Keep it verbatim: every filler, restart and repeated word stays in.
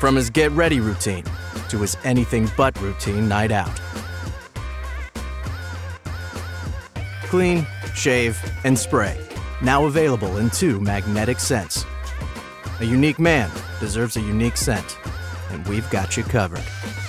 From his get ready routine to his anything but routine night out. Clean, shave, and spray. Now available in two magnetic scents. A unique man deserves a unique scent, and we've got you covered.